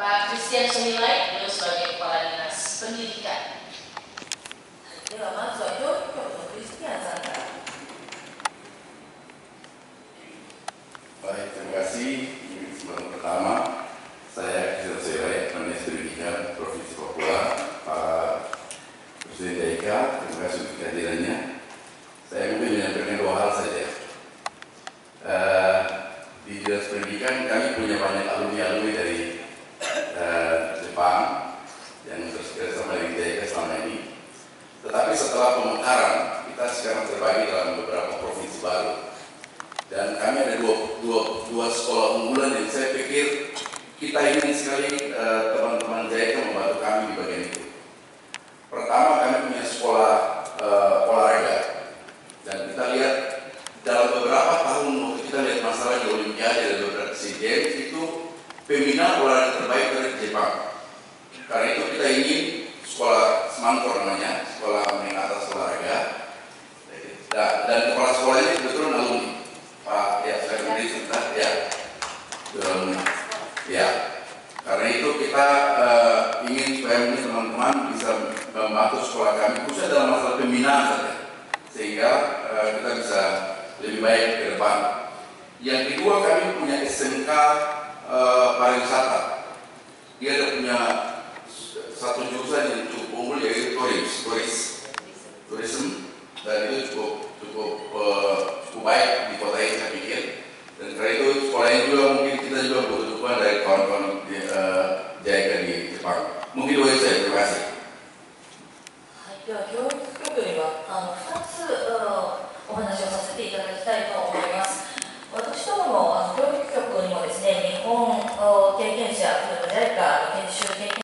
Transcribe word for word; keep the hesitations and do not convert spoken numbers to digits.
Pak Christian Semilai, beliau sebagai Kepala Dinas Pendidikan. Ini lama soalnya Christian Santara. Baik, terima kasih. Ini kesempatan pertama saya Christian Semilai, Dinas Pendidikan Provinsi Papua, Pak Presiden J I C A. Terima kasih untuk kehadirannya. Saya ingin menyampaikan dua hal saja. Uh, di Dinas Pendidikan kami punya banyak alumni-alumni dari Jepang yang bekerja sama dengan J I C A selama ini. Tetapi setelah pemekaran, kita sekarang terbagi dalam beberapa provinsi baru. Dan kami ada dua, dua, dua sekolah unggulan yang saya pikir kita ingin sekali teman-teman J I C A membantu kami di bagian itu. Pertama, kami punya sekolah uh, olahraga. Dan kita lihat dalam beberapa tahun waktu kita lihat masalah di Olimpiade dan beberapa SEA Games itu pembina olahraga terbaik dari Jepang. Karena itu kita ingin sekolah Semangko namanya, sekolah menengah atas olahraga, dan kepala sekolahnya kebetulan alumni Pak ya saya sendiri sebentar ya, um, ya. Karena itu kita uh, ingin supaya mungkin teman-teman bisa membantu sekolah kami khususnya dalam masalah pembinaan saja, sehingga uh, kita bisa lebih baik ke depan. Yang kedua, kami punya S M K Uh, pariwisata. Dia ada punya satu jurusan yang cukup unggul, yaitu turis, turis, tourism, dan itu cukup cukup uh, cukup baik di kota ini saya pikir. Dan karena itu sekolahnya juga mungkin kita juga butuh dukungan dari kawan-kawan uh, J I C A di Jepang. Mungkin itu saja. Terima kasih. J I C A